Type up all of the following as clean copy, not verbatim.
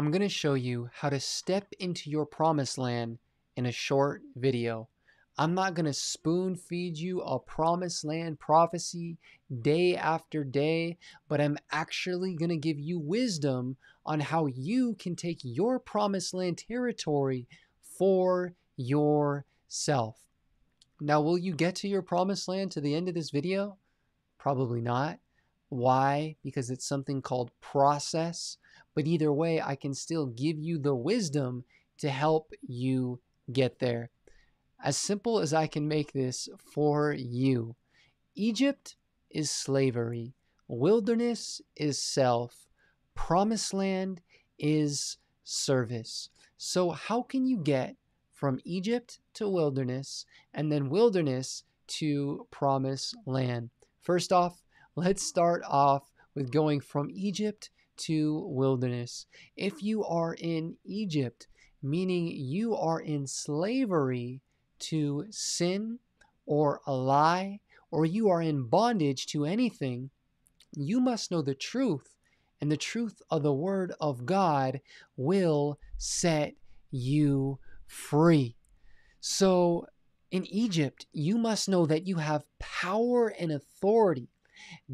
I'm going to show you how to step into your promised land in a short video. I'm not going to spoon feed you a promised land prophecy day after day, but I'm actually going to give you wisdom on how you can take your promised land territory for yourself. Now, will you get to your promised land to the end of this video? Probably not. Why? Because it's something called process. But either way, I can still give you the wisdom to help you get there. As simple as I can make this for you. Egypt is slavery. Wilderness is self. Promised land is service. So how can you get from Egypt to wilderness and then wilderness to promised land? First off, let's start off with going from Egypt to wilderness. If you are in Egypt, meaning you are in slavery to sin or a lie, or you are in bondage to anything, you must know the truth, and the truth of the Word of God will set you free. So in Egypt, you must know that you have power and authority.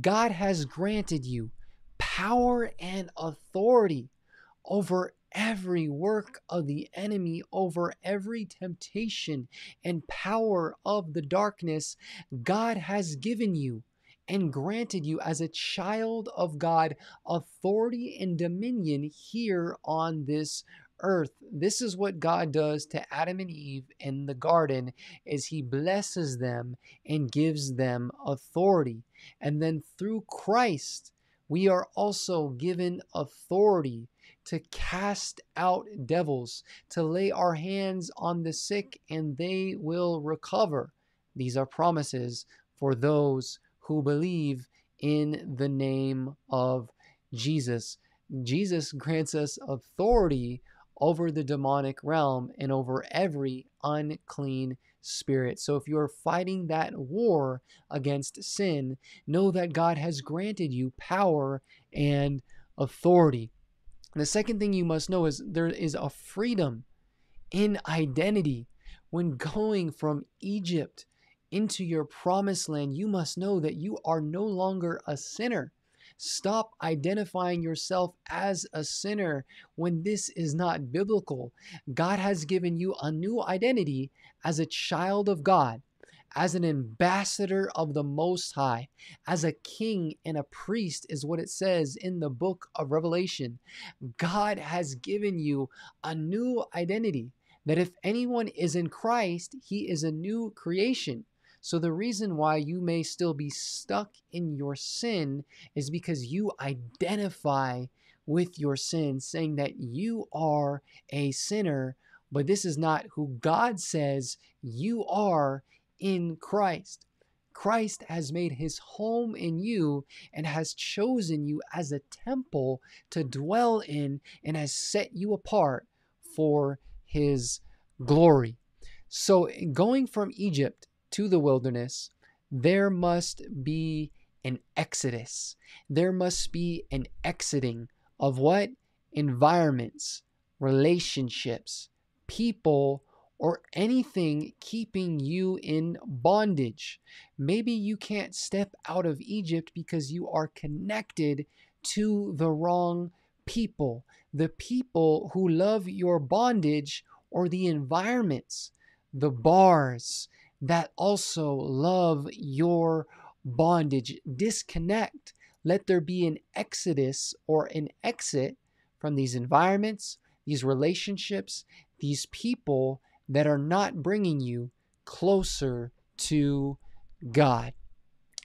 God has granted you power and authority over every work of the enemy, over every temptation and power of the darkness. God has given you and granted you as a child of God authority and dominion here on this earth. This is what God does to Adam and Eve in the garden, is he blesses them and gives them authority. And then through Christ, we are also given authority to cast out devils, to lay our hands on the sick and they will recover. These are promises for those who believe in the name of Jesus. Jesus grants us authority over the demonic realm and over every unclean spirit. So if you're fighting that war against sin, know that God has granted you power and authority. And the second thing you must know is there is a freedom in identity. When going from Egypt into your promised land, you must know that you are no longer a sinner. Stop identifying yourself as a sinner when this is not biblical. God has given you a new identity as a child of God, as an ambassador of the Most High, as a king and a priest is what it says in the book of Revelation. God has given you a new identity, that if anyone is in Christ, he is a new creation. So the reason why you may still be stuck in your sin is because you identify with your sin, saying that you are a sinner, but this is not who God says you are in Christ. Christ has made his home in you and has chosen you as a temple to dwell in and has set you apart for his glory. So going from Egypt to the wilderness, there must be an exodus. There must be an exiting of what? Environments, relationships, people, or anything keeping you in bondage. Maybe you can't step out of Egypt because you are connected to the wrong people, the people who love your bondage, or the environments, the bars that also love your bondage. Disconnect. Let there be an exodus or an exit from these environments, these relationships, these people that are not bringing you closer to God.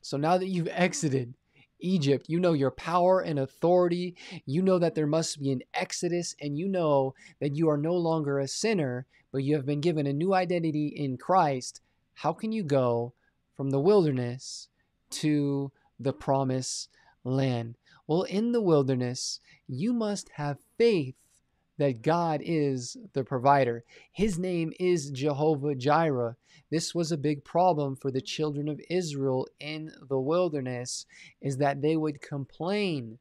So now that you've exited Egypt, you know your power and authority. You know that there must be an exodus, and you know that you are no longer a sinner, but you have been given a new identity in Christ. How can you go from the wilderness to the promised land? Well, in the wilderness, you must have faith that God is the provider. His name is Jehovah Jireh. This was a big problem for the children of Israel in the wilderness, is that they would complain,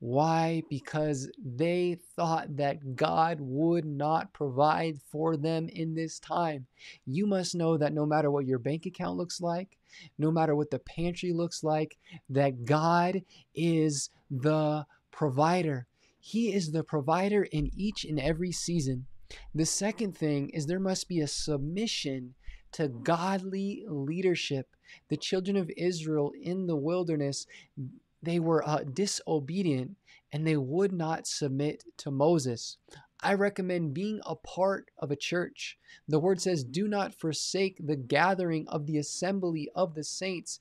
Why? Because they thought that God would not provide for them in this time. You must know that no matter what your bank account looks like, no matter what the pantry looks like, that God is the provider. He is the provider in each and every season. The second thing is there must be a submission to godly leadership. The children of Israel in the wilderness, they were disobedient and they would not submit to Moses. I recommend being a part of a church. The word says, do not forsake the gathering of the assembly of the saints.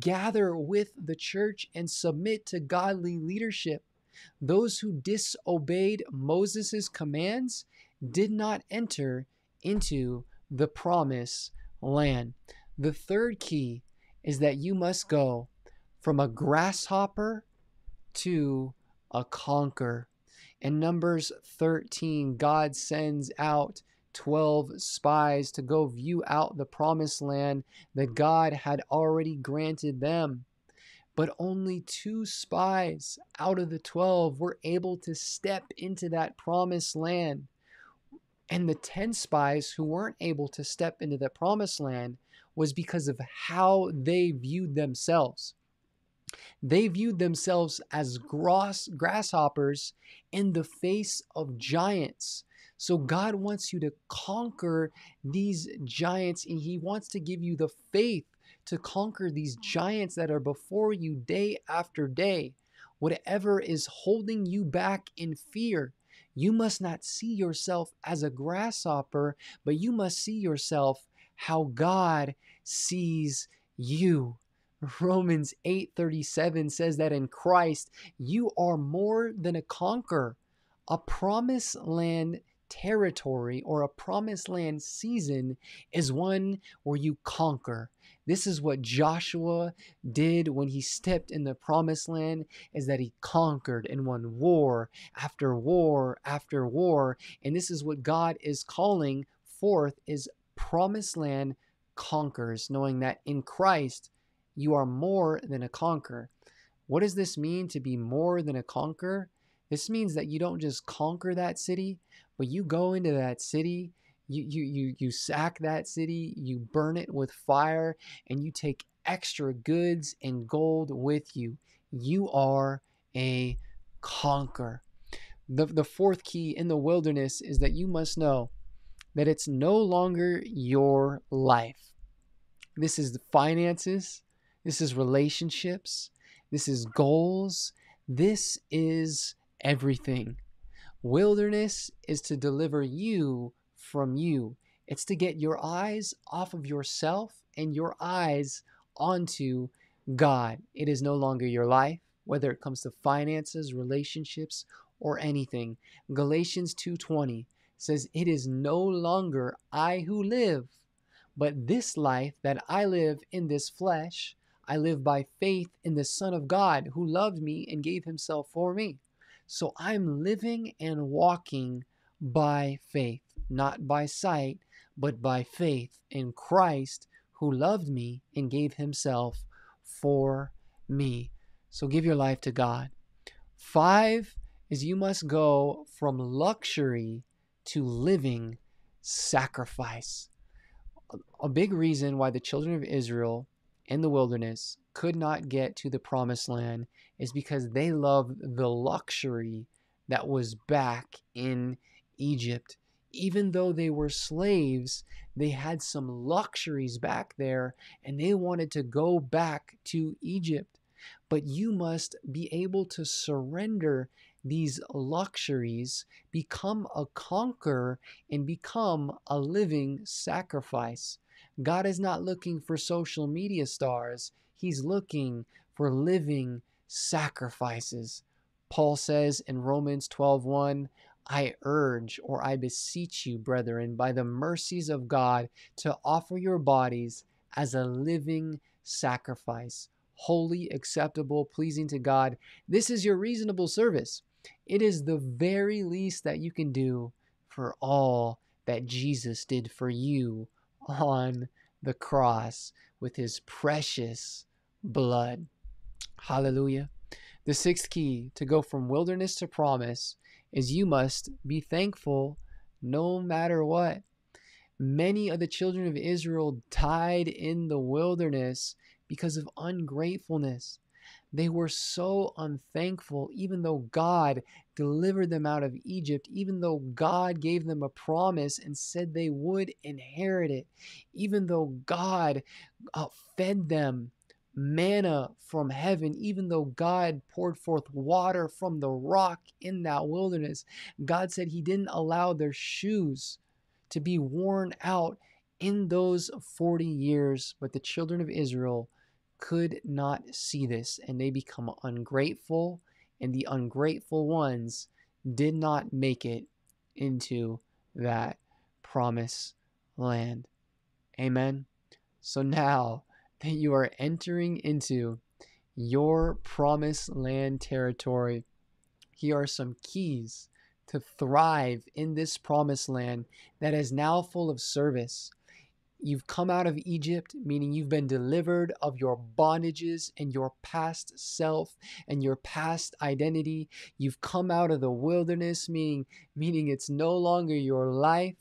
Gather with the church and submit to godly leadership. Those who disobeyed Moses' commands did not enter into the promised land. The third key is that you must go from a grasshopper to a conqueror. In Numbers 13, God sends out 12 spies to go view out the promised land that God had already granted them. But only 2 spies out of the 12 were able to step into that promised land. And the 10 spies who weren't able to step into the promised land was because of how they viewed themselves. They viewed themselves as grasshoppers in the face of giants. So God wants you to conquer these giants, and He wants to give you the faith to conquer these giants that are before you day after day. Whatever is holding you back in fear, you must not see yourself as a grasshopper, but you must see yourself how God sees you. Romans 8:37 says that in Christ, you are more than a conqueror. A promised land territory or a promised land season is one where you conquer. This is what Joshua did when he stepped in the promised land, is that he conquered and won war after war after war. And this is what God is calling forth, is promised land conquerors, knowing that in Christ, you are more than a conqueror. What does this mean to be more than a conqueror? This means that you don't just conquer that city, but you go into that city, you sack that city, you burn it with fire, and you take extra goods and gold with you. You are a conqueror. The fourth key in the wilderness is that you must know that it's no longer your life. This is the finances. This is relationships. This is goals. This is everything. Wilderness is to deliver you from you. It's to get your eyes off of yourself and your eyes onto God. It is no longer your life, whether it comes to finances, relationships, or anything. Galatians 2:20 says, it is no longer I who live, but this life that I live in this flesh, I live by faith in the Son of God who loved me and gave himself for me. So I'm living and walking by faith, not by sight, but by faith in Christ who loved me and gave himself for me. So give your life to God. 5 is you must go from luxury to living sacrifice. A big reason why the children of Israel in the wilderness could not get to the promised land is because they loved the luxury that was back in Egypt. Even though they were slaves, they had some luxuries back there and they wanted to go back to Egypt. But you must be able to surrender these luxuries, become a conqueror, and become a living sacrifice. God is not looking for social media stars. He's looking for living sacrifices. Paul says in Romans 12:1, I urge or I beseech you, brethren, by the mercies of God, to offer your bodies as a living sacrifice, holy, acceptable, pleasing to God. This is your reasonable service. It is the very least that you can do for all that Jesus did for you on the cross with his precious blood. Hallelujah. The sixth key to go from wilderness to promise is you must be thankful no matter what. Many of the children of Israel died in the wilderness because of ungratefulness. They were so unthankful, even though God delivered them out of Egypt, even though God gave them a promise and said they would inherit it, even though God fed them manna from heaven, even though God poured forth water from the rock in that wilderness. God said he didn't allow their shoes to be worn out in those 40 years, but the children of Israel could not see this, and they become ungrateful, and the ungrateful ones did not make it into that promised land. Amen. So now that you are entering into your promised land territory, here are some keys to thrive in this promised land that is now full of service. You've come out of Egypt, meaning you've been delivered of your bondages and your past self and your past identity. You've come out of the wilderness, meaning it's no longer your life.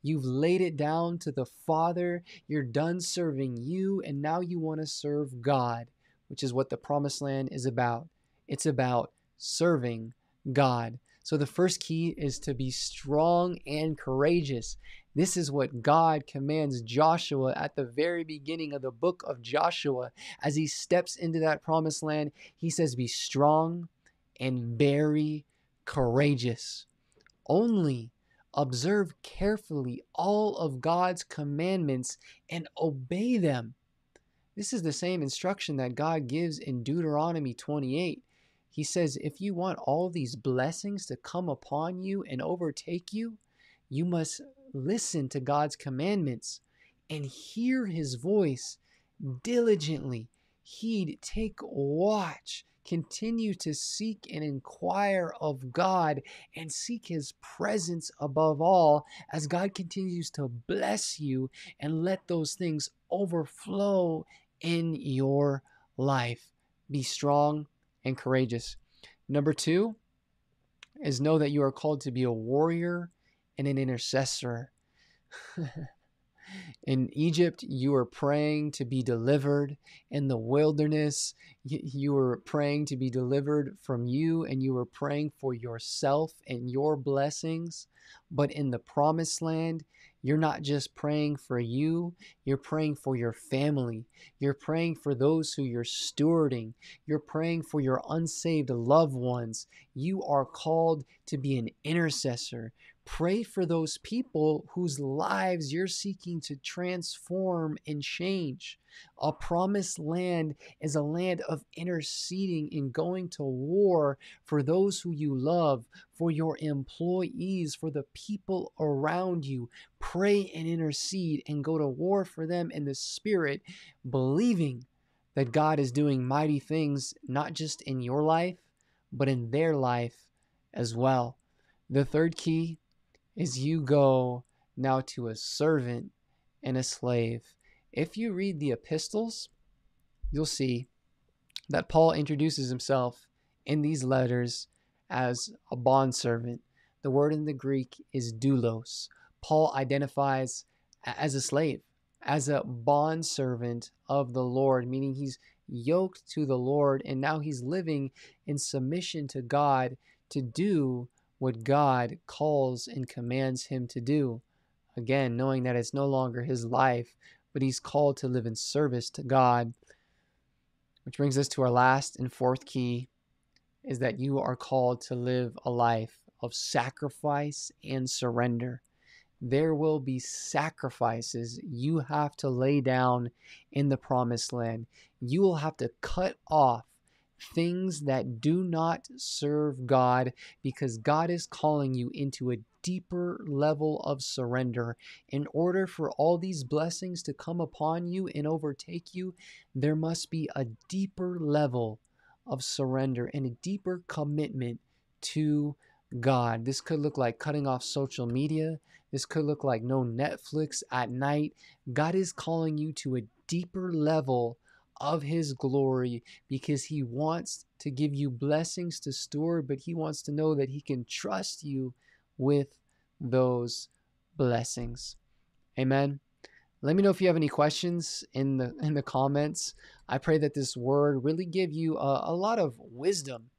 You've laid it down to the Father. You're done serving you, and now you want to serve God, which is what the promised land is about. It's about serving God. So the first key is to be strong and courageous. This is what God commands Joshua at the very beginning of the book of Joshua. As he steps into that promised land, he says, be strong and very courageous. Only observe carefully all of God's commandments and obey them. This is the same instruction that God gives in Deuteronomy 28. He says, if you want all these blessings to come upon you and overtake you, you must listen to God's commandments and hear his voice diligently. Heed, take watch, continue to seek and inquire of God and seek his presence above all as God continues to bless you and let those things overflow in your life. Be strong and courageous. Number two is know that you are called to be a warrior and an intercessor. In Egypt, you were praying to be delivered. In the wilderness, you were praying to be delivered from you, and you were praying for yourself and your blessings. But in the promised land, you're not just praying for you, you're praying for your family. You're praying for those who you're stewarding. You're praying for your unsaved loved ones. You are called to be an intercessor. Pray for those people whose lives you're seeking to transform and change. A promised land is a land of interceding and going to war for those who you love, for your employees, for the people around you. Pray and intercede and go to war for them in the spirit, believing that God is doing mighty things, not just in your life, but in their life as well. The third key is you go now to a servant and a slave. If you read the epistles, you'll see that Paul introduces himself in these letters as a bondservant. The word in the Greek is doulos. Paul identifies as a slave, as a bondservant of the Lord, meaning he's yoked to the Lord, and now he's living in submission to God to do what God calls and commands him to do. Again, knowing that it's no longer his life, but he's called to live in service to God. Which brings us to our last and fourth key, is that you are called to live a life of sacrifice and surrender. There will be sacrifices you have to lay down in the promised land. You will have to cut off things that do not serve God, because God is calling you into a deeper level of surrender. In order for all these blessings to come upon you and overtake you, there must be a deeper level of surrender and a deeper commitment to God. This could look like cutting off social media. This could look like no Netflix at night. God is calling you to a deeper level of his glory, because he wants to give you blessings to steward, but he wants to know that he can trust you with those blessings. Amen. Let me know if you have any questions in the comments. I pray that this word really give you a lot of wisdom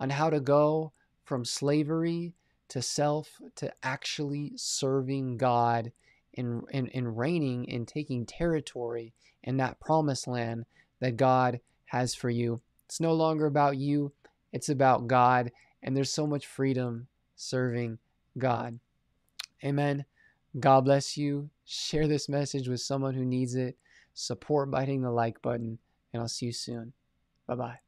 on how to go from slavery to self to actually serving God and reigning and taking territory in that promised land that God has for you. It's no longer about you. It's about God. And there's so much freedom serving God. Amen. God bless you. Share this message with someone who needs it. Support by hitting the like button. And I'll see you soon. Bye-bye.